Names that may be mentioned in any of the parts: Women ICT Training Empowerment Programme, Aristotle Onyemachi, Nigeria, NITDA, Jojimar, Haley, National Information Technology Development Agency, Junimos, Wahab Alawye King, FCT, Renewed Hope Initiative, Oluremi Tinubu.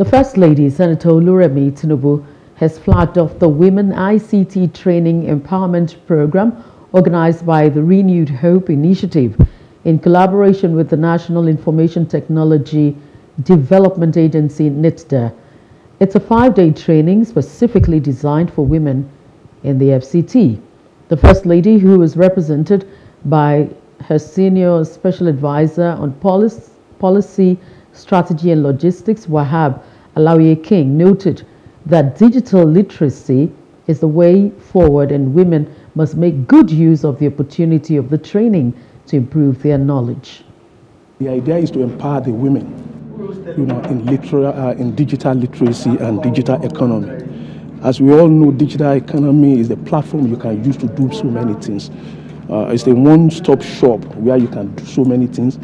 The First Lady, Senator Oluremi Tinubu, has flagged off the Women ICT Training Empowerment Program organized by the Renewed Hope Initiative in collaboration with the National Information Technology Development Agency, NITDA. It's a 5-day training specifically designed for women in the FCT. The First Lady, who is represented by her Senior Special Advisor on Policy, Strategy and Logistics, Wahab Alawye King, noted that digital literacy is the way forward and women must make good use of the opportunity of the training to improve their knowledge. The idea is to empower the women, you know, in digital literacy and digital economy. As we all know, digital economy is the platform you can use to do so many things. It's a one-stop shop where you can do so many things,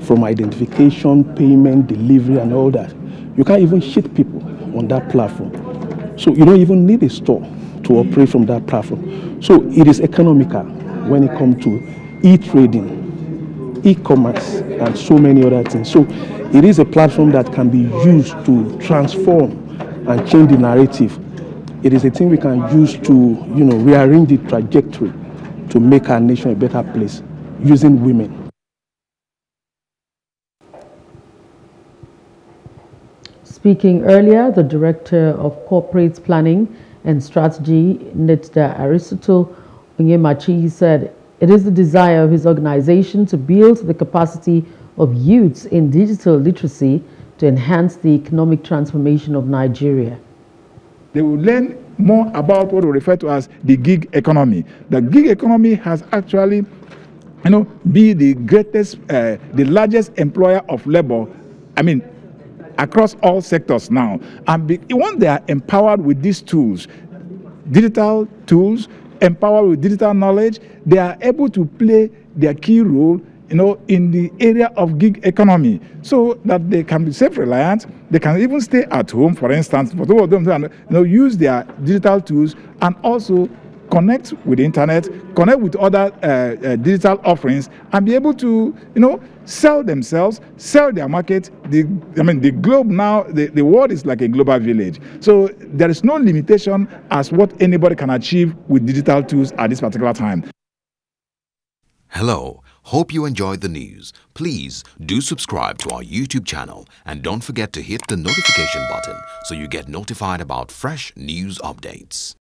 from identification, payment, delivery, and all that. You can even ship people on that platform. So you don't even need a store to operate from that platform. So it is economical when it comes to e-trading, e-commerce, and so many other things. So it is a platform that can be used to transform and change the narrative. It is a thing we can use to, you know, rearrange the trajectory to make our nation a better place using women. Speaking earlier, the Director of Corporate Planning and Strategy, NITDA, Aristotle Onyemachi, said it is the desire of his organization to build the capacity of youths in digital literacy to enhance the economic transformation of Nigeria. They will learn more about what we refer to as the gig economy. The gig economy has actually, you know, be the greatest, the largest employer of labor, I mean, across all sectors now. And when they are empowered with these tools, digital tools, empowered with digital knowledge, they are able to play their key role, you know, in the area of gig economy, so that they can be self-reliant. They can even stay at home, for instance, for some of them, you know, use their digital tools and also connect with the internet, connect with other digital offerings, and be able to, you know, sell themselves, sell their market. I mean, the globe now, the world is like a global village. So there is no limitation as what anybody can achieve with digital tools at this particular time. Hello. Hope you enjoyed the news. Please do subscribe to our YouTube channel and don't forget to hit the notification button so you get notified about fresh news updates.